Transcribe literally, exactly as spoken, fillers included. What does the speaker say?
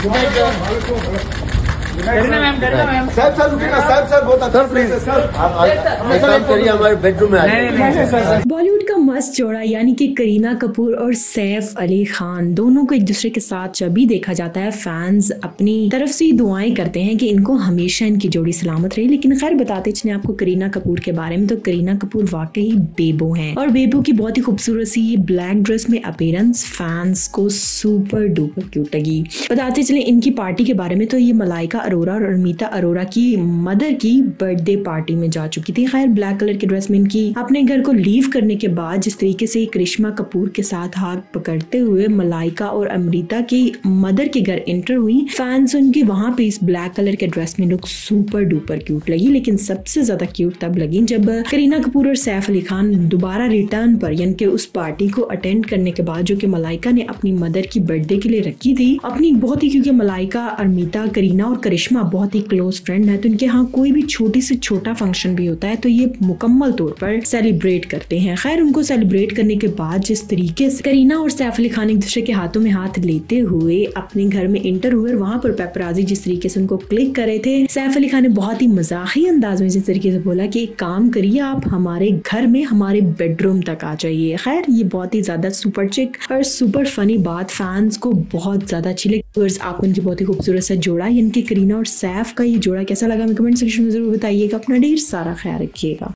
Sir sir रुकिएगा sir sir बहुत अच्छा प्लीज सर आप करिए हमारे बेडरूम में आ जाइए। बॉलीवुड का मस्त जोड़ा यानी कि करीना कपूर और सैफ अली खान दोनों को एक दूसरे के साथ जब भी देखा जाता है फैंस अपनी तरफ से दुआएं करते हैं कि इनको हमेशा इनकी जोड़ी सलामत रहे। लेकिन खैर बताते चले आपको करीना कपूर के बारे में, तो करीना कपूर वाकई बेबो हैं और बेबो की बहुत ही खूबसूरत सी ये ब्लैक ड्रेस में अपीयरेंस फैंस को सुपर डुपर क्यूट लगी। बताते चले इनकी पार्टी के बारे में, तो ये मलाइका अरोरा और अमृता अरोरा की मदर की बर्थडे पार्टी में जा चुकी थी। खैर ब्लैक कलर के ड्रेस में इनकी अपने घर को लीव करने के बाद जिस तरीके से करिश्मा कपूर के साथ हाथ पकड़ते हुए मलाइका और अमृता की मदर के घर एंटर हुई, फैंस उनकी वहां पे इस ब्लैक कलर के ड्रेस में लुक सुपर डुपर क्यूट लगी। लेकिन सबसे ज्यादा क्यूट तब लगी जब करीना कपूर और सैफ अली खान दोबारा रिटर्न पर यानी कि उस पार्टी को अटेंड करने के बाद जो कि मलाइका ने अपनी मदर की बर्थडे के लिए रखी थी अपनी बहुत ही, क्योंकि मलाइका अमृता करीना और करिश्मा बहुत ही क्लोज फ्रेंड है तो इनके यहाँ कोई भी छोटी से छोटा फंक्शन भी होता है तो ये मुकम्मल तौर पर सेलिब्रेट करते हैं। खैर उनको सेलिब्रेट करने के बाद जिस तरीके से करीना और सैफ अली खान एक दूसरे के हाथों में हाथ लेते हुए अपने घर में इंटर हुए, वहां पर पेपराजी जिस तरीके से उनको क्लिक कर रहे थे, सैफ अली खान ने बहुत ही मजाकी अंदाज में जिस तरीके से बोला कि एक काम करिए आप हमारे घर में हमारे बेडरूम तक आ जाइए। खैर ये बहुत ही ज्यादा सुपर चिक और सुपर फनी बात फैंस को बहुत ज्यादा अच्छी लगी। आपको इनकी बहुत ही खूबसूरत सा जोड़ा यानी कि करीना और सैफ का ये जोड़ा कैसा लगा हमें कमेंट सेक्शन में जरूर बताइएगा। अपना ढेर सारा ख्याल रखिएगा।